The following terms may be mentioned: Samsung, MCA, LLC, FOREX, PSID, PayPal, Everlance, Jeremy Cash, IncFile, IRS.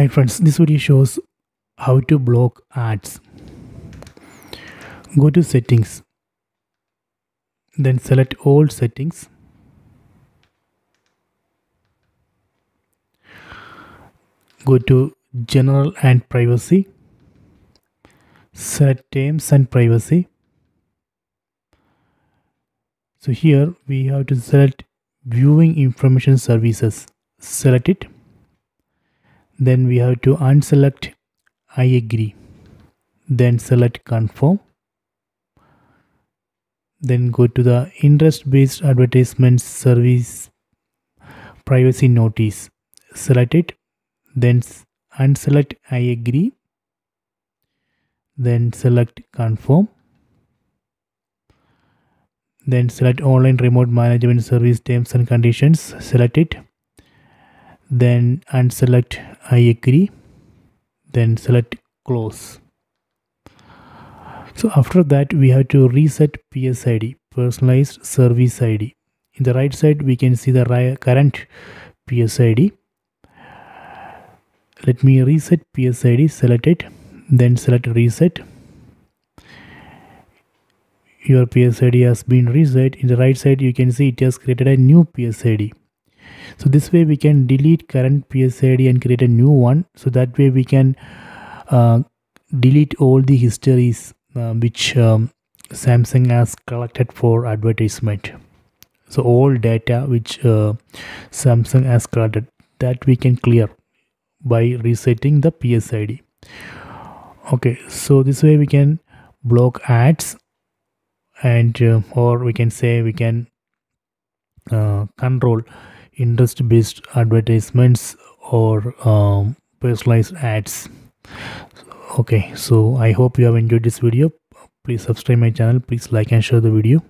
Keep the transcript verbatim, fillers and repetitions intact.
Hi friends, this video shows how to block ads. Go to settings, then select all settings. Go to general and privacy, select terms and privacy. So here we have to select viewing information services, select it. Then we have to unselect I agree, then select confirm, then go to the interest based advertisement service privacy notice, select it, then unselect I agree, then select confirm, then select online remote management service terms and conditions, select it, then unselect I agree, then select close. So after that we have to reset P S I D, personalized service I D. In the right side we can see the current P S I D. Let me reset P S I D, select it, then select reset. Your P S I D has been reset. In the right side you can see it has created a new P S I D. So this way we can delete current P S I D and create a new one. So that way we can uh, delete all the histories uh, which um, Samsung has collected for advertisement. So all data which uh, Samsung has collected, that we can clear by resetting the P S I D. Okay, so this way we can block ads and uh, or we can say we can uh, control interest-based advertisements or um, personalized ads. Okay, so I hope you have enjoyed this video. Please subscribe my channel. Please like and share the video.